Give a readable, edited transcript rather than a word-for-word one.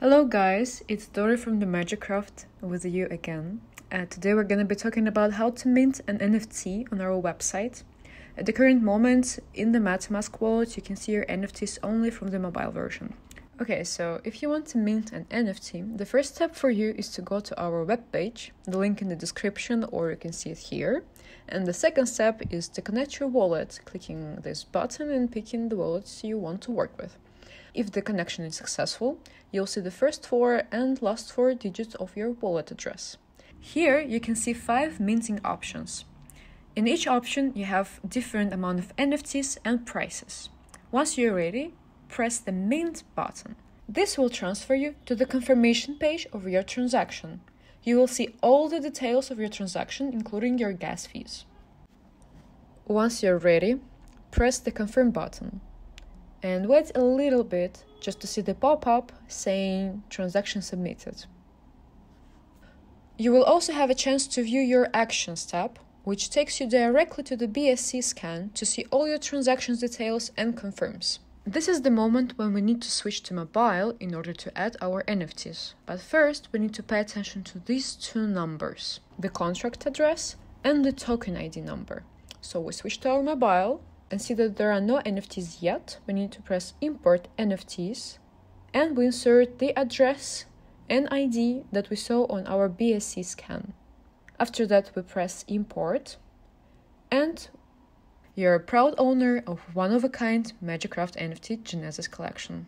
Hello guys, it's Dori from the MagicCraft with you again. Today we're going to be talking about how to mint an NFT on our website. At the current moment, in the MetaMask wallet, you can see your NFTs only from the mobile version. Okay, so if you want to mint an NFT, the first step for you is to go to our webpage, the link in the description, or you can see it here. And the second step is to connect your wallet, clicking this button and picking the wallets you want to work with. If the connection is successful, you'll see the first four and last four digits of your wallet address. Here you can see 5 minting options. In each option you have different amount of NFTs and prices. Once you're ready, press the mint button. This will transfer you to the confirmation page of your transaction. You will see all the details of your transaction, including your gas fees. Once you're ready, press the confirm button. And wait a little bit just to see the pop-up saying transaction submitted. You will also have a chance to view your actions tab, which takes you directly to the BSC scan to see all your transactions details and confirms. This is the moment when we need to switch to mobile in order to add our NFTs. But first, we need to pay attention to these two numbers, the contract address and the token ID number. So we switch to our mobile and see that there are no NFTs yet. We need to press import NFTs and we insert the address and ID that we saw on our BSC scan. After that, we press import and you're a proud owner of one-of-a-kind MagicCraft NFT Genesis collection.